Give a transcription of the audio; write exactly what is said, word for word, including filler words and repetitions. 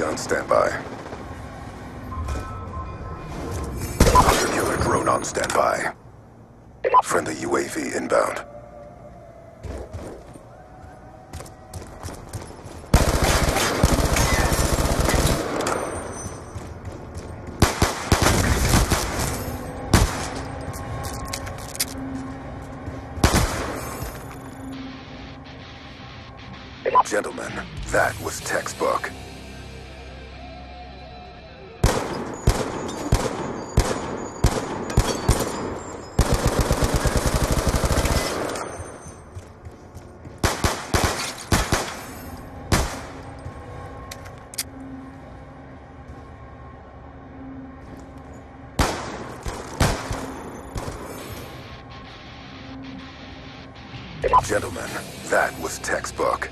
be on standby. Killer drone on standby. Friendly U A V inbound. Gentlemen, that was textbook. Gentlemen, that was textbook.